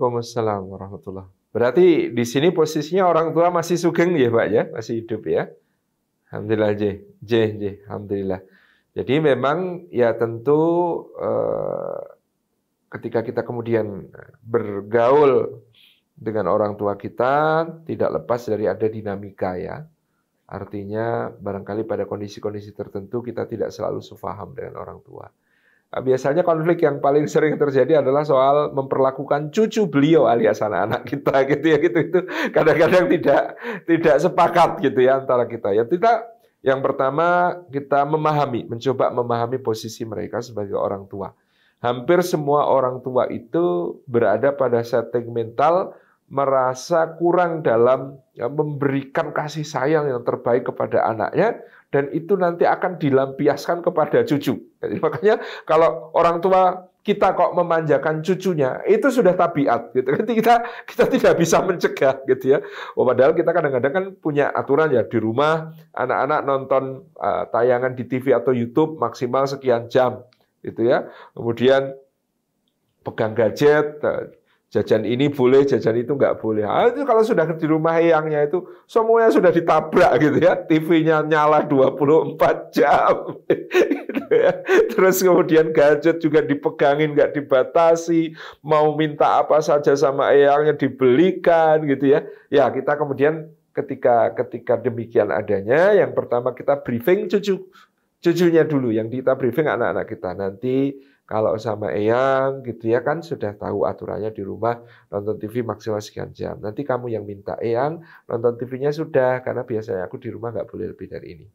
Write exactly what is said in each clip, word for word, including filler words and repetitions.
Waalaikumsalam warahmatullahi wabarakatuh. Berarti di sini posisinya orang tua masih sugeng ya Pak ya, masih hidup ya. Alhamdulillah J, J, J, alhamdulillah. Jadi memang ya tentu eh, ketika kita kemudian bergaul dengan orang tua kita tidak lepas dari ada dinamika ya. Artinya barangkali pada kondisi-kondisi tertentu kita tidak selalu sepaham dengan orang tua. Biasanya konflik yang paling sering terjadi adalah soal memperlakukan cucu beliau alias anak-anak kita gitu ya, gitu itu kadang-kadang tidak tidak sepakat gitu ya antara kita. Ya kita yang pertama kita memahami, mencoba memahami posisi mereka sebagai orang tua. Hampir semua orang tua itu berada pada setting mental merasa kurang dalam memberikan kasih sayang yang terbaik kepada anaknya, dan itu nanti akan dilampiaskan kepada cucu. Jadi makanya kalau orang tua kita kok memanjakan cucunya, itu sudah tabiat gitu. Nanti kita kita tidak bisa mencegah gitu ya. Oh, padahal kita kadang-kadang kan punya aturan ya, di rumah anak-anak nonton uh, tayangan di T V atau YouTube maksimal sekian jam gitu ya. Kemudian pegang gadget, uh, jajan ini boleh, jajan itu nggak boleh. Ah, itu kalau sudah di rumah eyangnya itu semuanya sudah ditabrak gitu ya. T V-nya nyala dua puluh empat jam. Gitu ya. Terus kemudian gadget juga dipegangin, nggak dibatasi. Mau minta apa saja sama eyangnya dibelikan gitu ya. Ya kita kemudian ketika ketika demikian adanya, yang pertama kita briefing cucu cucunya dulu, yang kita briefing anak-anak kita nanti. Kalau sama eyang gitu ya kan sudah tahu aturannya di rumah nonton T V maksimal sekian jam. Nanti kamu yang minta eyang nonton T V-nya sudah, karena biasanya aku di rumah nggak boleh lebih dari ini.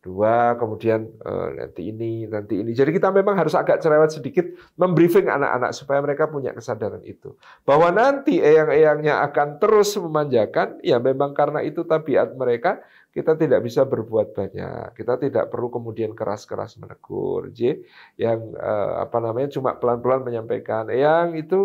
Dua, kemudian eh, nanti ini, nanti ini. Jadi kita memang harus agak cerewet sedikit membriefing anak-anak supaya mereka punya kesadaran itu. Bahwa nanti eyang-eyangnya akan terus memanjakan, ya memang karena itu tabiat mereka. Kita tidak bisa berbuat banyak. Kita tidak perlu kemudian keras-keras menegur. J, yang eh, apa namanya cuma pelan-pelan menyampaikan. Yang itu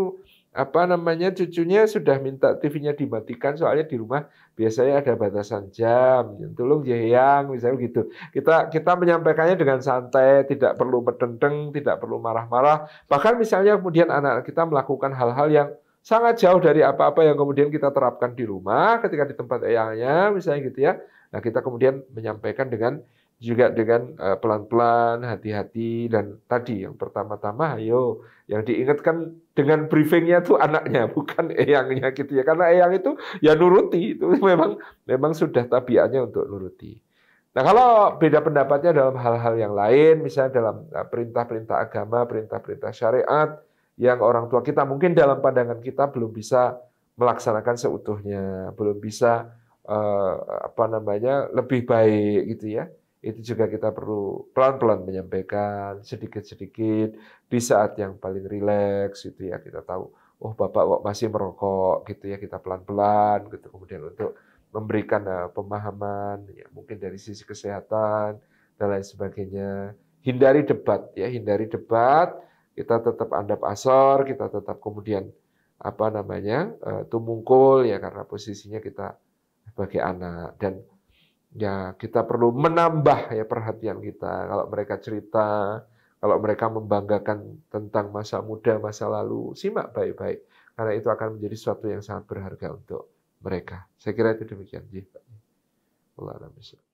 apa namanya cucunya sudah minta T V-nya dimatikan soalnya di rumah biasanya ada batasan jam. Tolong J, yang misalnya gitu. Kita kita menyampaikannya dengan santai, tidak perlu berdendeng, tidak perlu marah-marah. Bahkan misalnya kemudian anak-anak kita melakukan hal-hal yang sangat jauh dari apa-apa yang kemudian kita terapkan di rumah ketika di tempat eyangnya misalnya gitu ya. Nah, kita kemudian menyampaikan dengan juga dengan pelan-pelan, hati-hati, dan tadi yang pertama-tama, ayo yang diingatkan dengan briefingnya tuh anaknya, bukan eyangnya gitu ya. Karena eyang itu ya nuruti, itu memang memang sudah tabiatnya untuk nuruti. Nah, kalau beda pendapatnya dalam hal-hal yang lain, misalnya dalam perintah-perintah agama, perintah-perintah syariat, yang orang tua kita mungkin dalam pandangan kita belum bisa melaksanakan seutuhnya, belum bisa Uh, apa namanya lebih baik gitu ya, itu juga kita perlu pelan-pelan menyampaikan sedikit-sedikit di saat yang paling rileks gitu ya. Kita tahu oh bapak kok masih merokok gitu ya, kita pelan-pelan gitu kemudian untuk memberikan uh, pemahaman ya, mungkin dari sisi kesehatan dan lain sebagainya. Hindari debat ya, hindari debat, kita tetap andap asor, kita tetap kemudian apa namanya uh, tumungkul ya, karena posisinya kita sebagai anak, dan ya kita perlu menambah ya perhatian kita. Kalau mereka cerita, kalau mereka membanggakan tentang masa muda, masa lalu, simak baik-baik, karena itu akan menjadi sesuatu yang sangat berharga untuk mereka. Saya kira itu demikian. Ji, Allah Alhamdulillah.